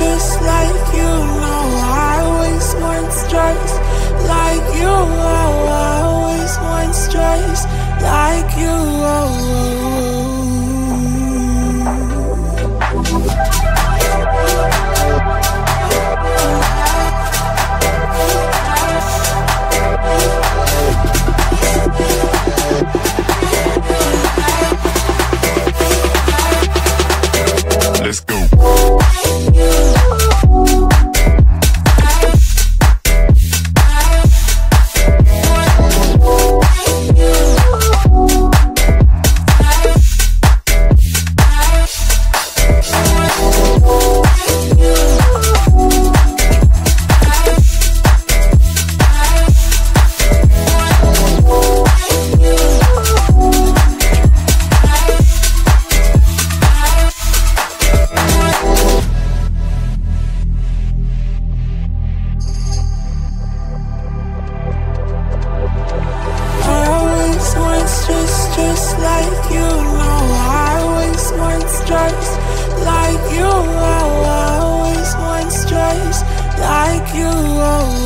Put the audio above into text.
just like you. No, I was once just like you. Oh, I was once just like you. Let's go. Just like you, no, I was once just like you, oh, I was once just like you, oh.